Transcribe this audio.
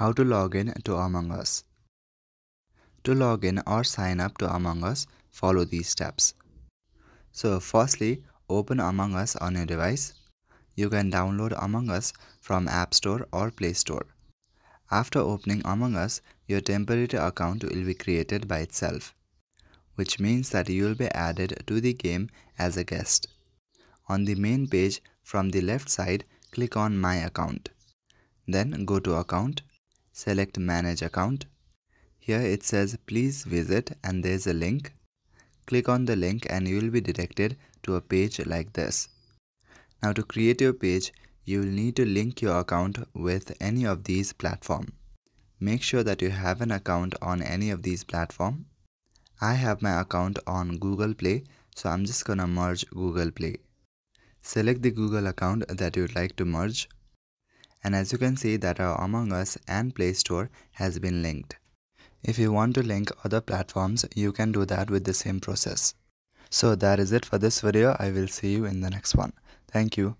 How to log in to Among Us. To log in or sign up to Among Us, follow these steps. So firstly, open Among Us on your device. You can download Among Us from App Store or Play Store. After opening Among Us, your temporary account will be created by itself, which means that you will be added to the game as a guest. On the main page, from the left side, click on My Account. Then go to Account, select Manage Account. Here it says please visit and there's a link. Click on the link and you will be directed to a page like this. Now to create your page, you will need to link your account with any of these platforms. Make sure that you have an account on any of these platforms. I have my account on Google Play, so I'm just gonna merge Google Play. Select the Google account that you'd like to merge. And as you can see that our Among Us and Play Store has been linked. If you want to link other platforms, you can do that with the same process. So that is it for this video. I will see you in the next one. Thank you.